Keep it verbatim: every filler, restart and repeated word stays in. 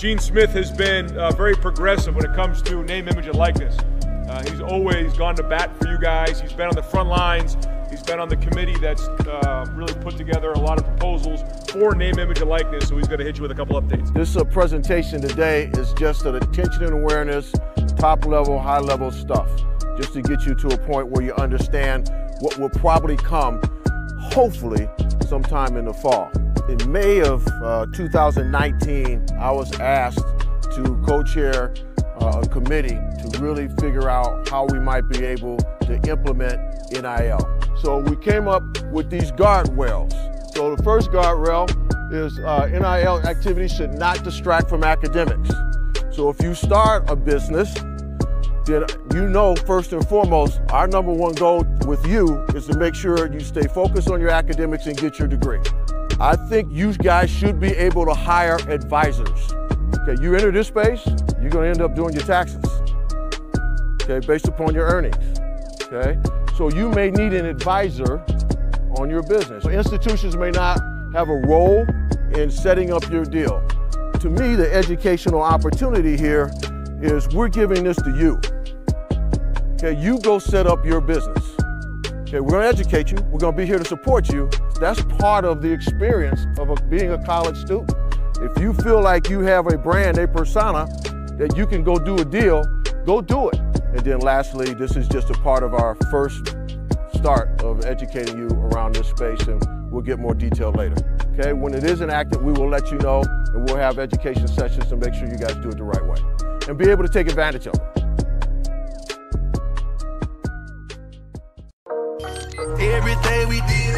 Gene Smith has been uh, very progressive when it comes to name, image, and likeness. Uh, he's always gone to bat for you guys. He's been on the front lines. He's been on the committee that's uh, really put together a lot of proposals for name, image, and likeness, so he's going to hit you with a couple updates. This uh, presentation today is just an attention and awareness, top-level, high-level stuff, just to get you to a point where you understand what will probably come, hopefully, sometime in the fall. In May of uh, two thousand nineteen, I was asked to co-chair uh, a committee to really figure out how we might be able to implement N I L. So we came up with these guardrails. So the first guardrail is uh, N I L activities should not distract from academics. So if you start a business, then you know first and foremost, our number one goal with you is to make sure you stay focused on your academics and get your degree. I think you guys should be able to hire advisors. Okay, you enter this space, you're gonna end up doing your taxes, okay, based upon your earnings, okay? So you may need an advisor on your business. So institutions may not have a role in setting up your deal. To me, the educational opportunity here is we're giving this to you. Okay, you go set up your business. Okay, we're gonna educate you, we're gonna be here to support you. That's part of the experience of a, being a college student. If you feel like you have a brand, a persona, that you can go do a deal, go do it. And then lastly, this is just a part of our first start of educating you around this space, and we'll get more detail later. Okay, when it is enacted, we will let you know, and we'll have education sessions to make sure you guys do it the right way and be able to take advantage of it. Everything we did